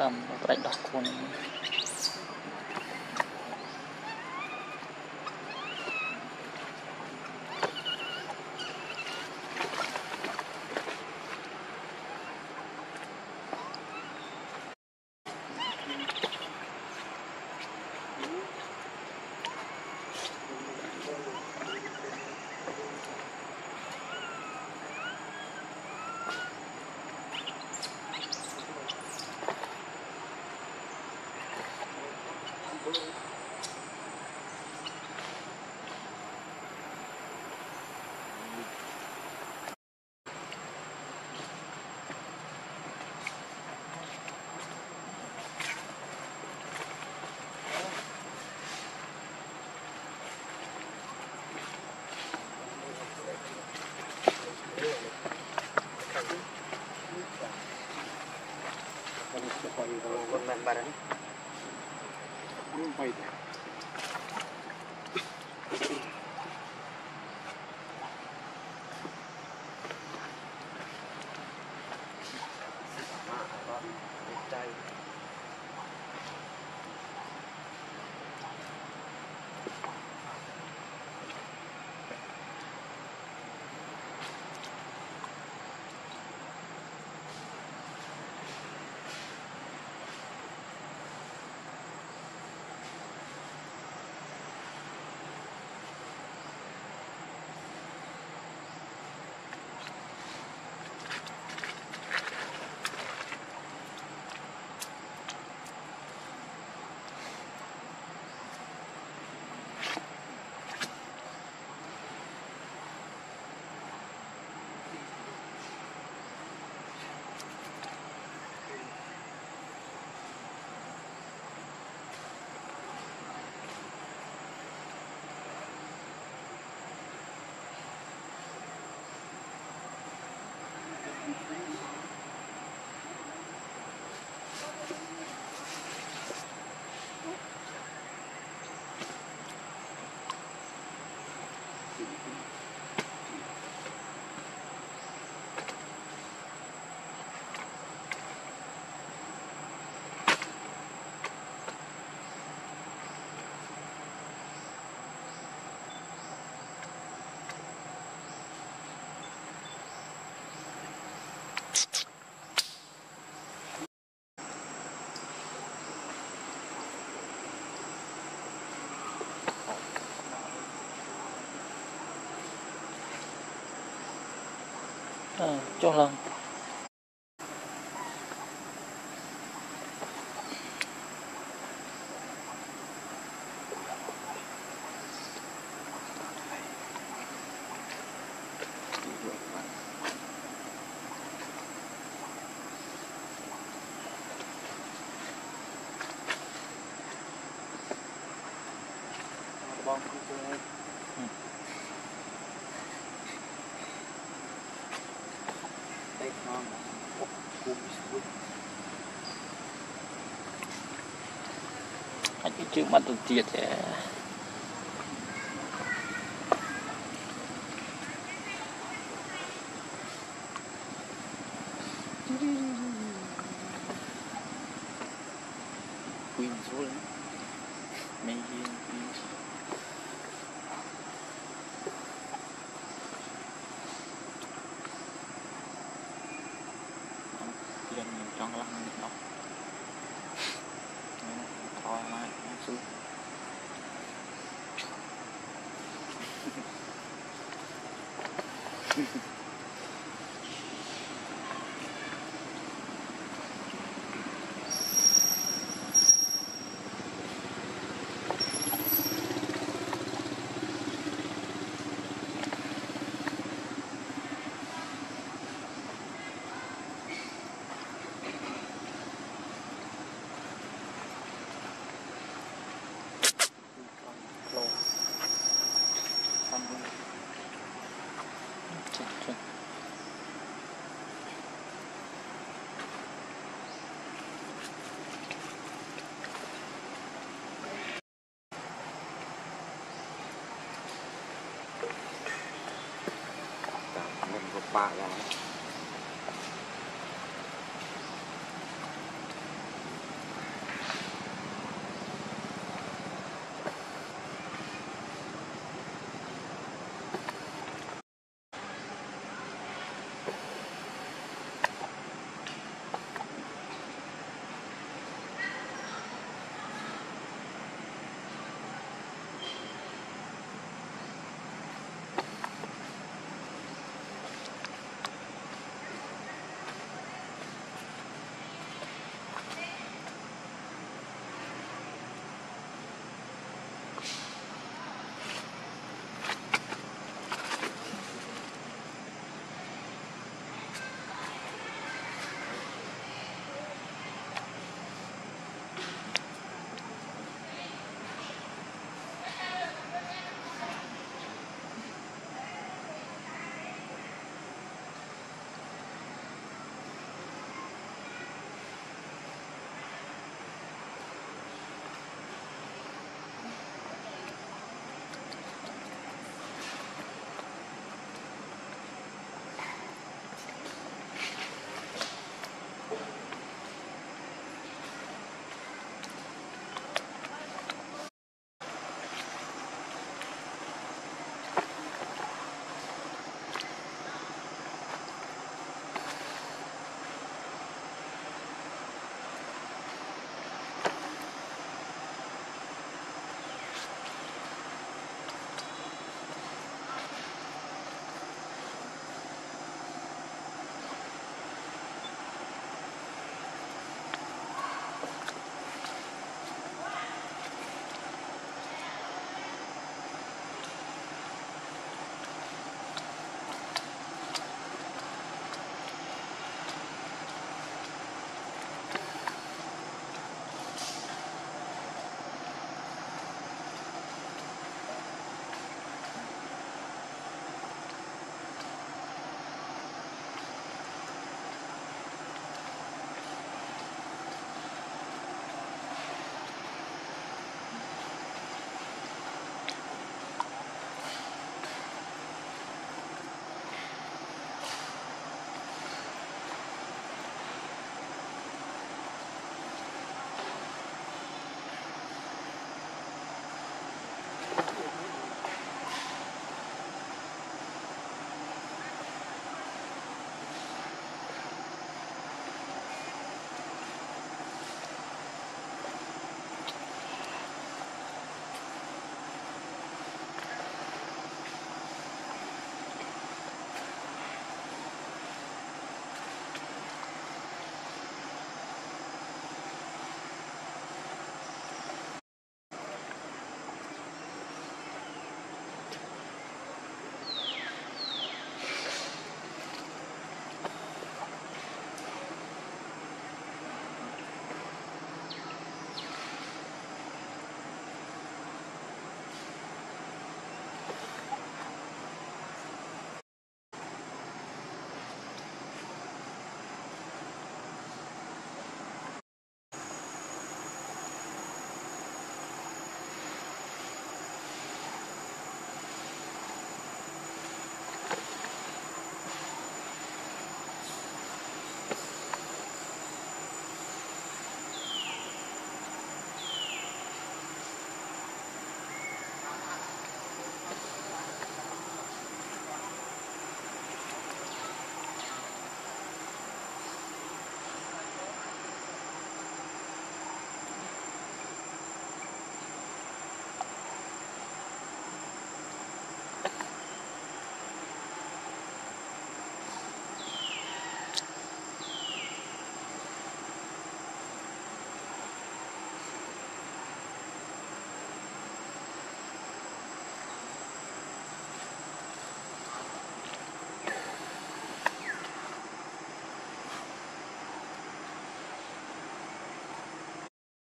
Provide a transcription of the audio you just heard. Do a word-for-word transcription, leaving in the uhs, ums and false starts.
ដើមប្រេចដោះខ្លួន嗯，就了。嗯。anh chỉ chữ mặt được tiệt thế quỳnh số đấy mấy hiền trong lăng đó, thôi mai nó xuống. Hãy subscribe cho kênh Ghiền Mì Gõ để không bỏ lỡ những video hấp dẫn.